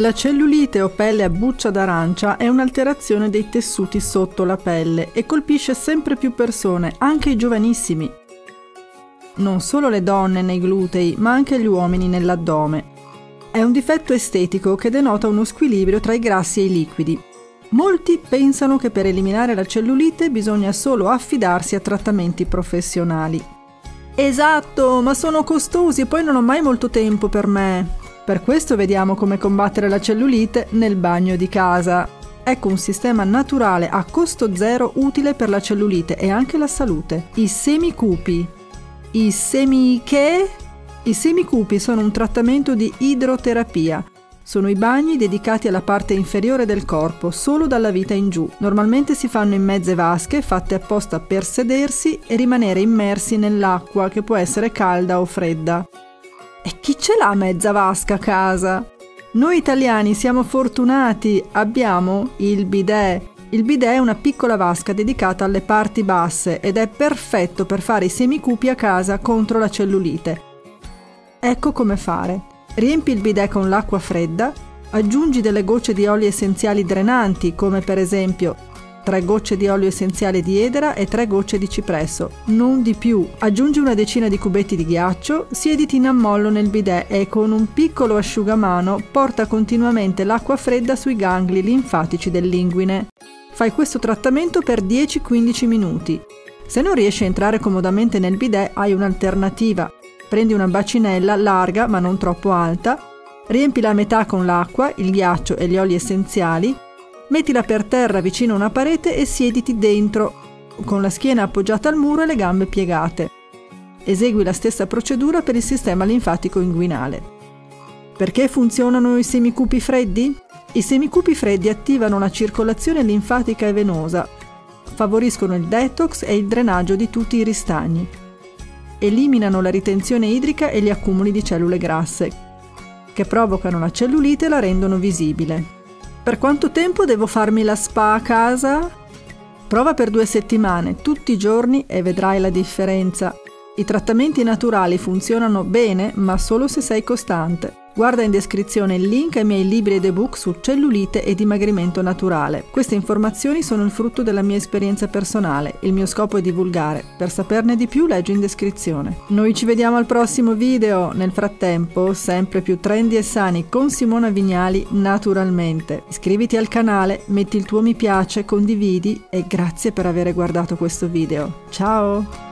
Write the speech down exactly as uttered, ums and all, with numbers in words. La cellulite o pelle a buccia d'arancia è un'alterazione dei tessuti sotto la pelle e colpisce sempre più persone, anche i giovanissimi. Non solo le donne nei glutei, ma anche gli uomini nell'addome. È un difetto estetico che denota uno squilibrio tra i grassi e i liquidi. Molti pensano che per eliminare la cellulite bisogna solo affidarsi a trattamenti professionali. Esatto, ma sono costosi e poi non ho mai molto tempo per me. Per questo vediamo come combattere la cellulite nel bagno di casa. Ecco un sistema naturale a costo zero utile per la cellulite e anche la salute. I semi cupi. I semi che? I semi cupi sono un trattamento di idroterapia. Sono i bagni dedicati alla parte inferiore del corpo, solo dalla vita in giù. Normalmente si fanno in mezze vasche fatte apposta per sedersi e rimanere immersi nell'acqua, che può essere calda o fredda. E chi ce l'ha mezza vasca a casa? Noi italiani siamo fortunati, abbiamo il bidet. Il bidet è una piccola vasca dedicata alle parti basse ed è perfetto per fare i semicupi a casa contro la cellulite. Ecco come fare. Riempi il bidet con l'acqua fredda, aggiungi delle gocce di oli essenziali drenanti, come per esempio tre gocce di olio essenziale di edera e tre gocce di cipresso, non di più. Aggiungi una decina di cubetti di ghiaccio, siediti in ammollo nel bidet e con un piccolo asciugamano porta continuamente l'acqua fredda sui gangli linfatici dell'inguine. Fai questo trattamento per dieci quindici minuti. Se non riesci a entrare comodamente nel bidet, hai un'alternativa. Prendi una bacinella larga ma non troppo alta, riempila a metà con l'acqua, il ghiaccio e gli oli essenziali. Mettila per terra vicino a una parete e siediti dentro, con la schiena appoggiata al muro e le gambe piegate. Esegui la stessa procedura per il sistema linfatico inguinale. Perché funzionano i semicupi freddi? I semicupi freddi attivano la circolazione linfatica e venosa, favoriscono il detox e il drenaggio di tutti i ristagni, eliminano la ritenzione idrica e gli accumuli di cellule grasse, che provocano la cellulite e la rendono visibile. Per quanto tempo devo farmi la spa a casa? Prova per due settimane, tutti i giorni, e vedrai la differenza. I trattamenti naturali funzionano bene, ma solo se sei costante. Guarda in descrizione il link ai miei libri ed ebook su cellulite e dimagrimento naturale. Queste informazioni sono il frutto della mia esperienza personale. Il mio scopo è divulgare. Per saperne di più leggi in descrizione. Noi ci vediamo al prossimo video. Nel frattempo, sempre più trendy e sani con Simona Vignali naturalmente. Iscriviti al canale, metti il tuo mi piace, condividi e grazie per aver guardato questo video. Ciao!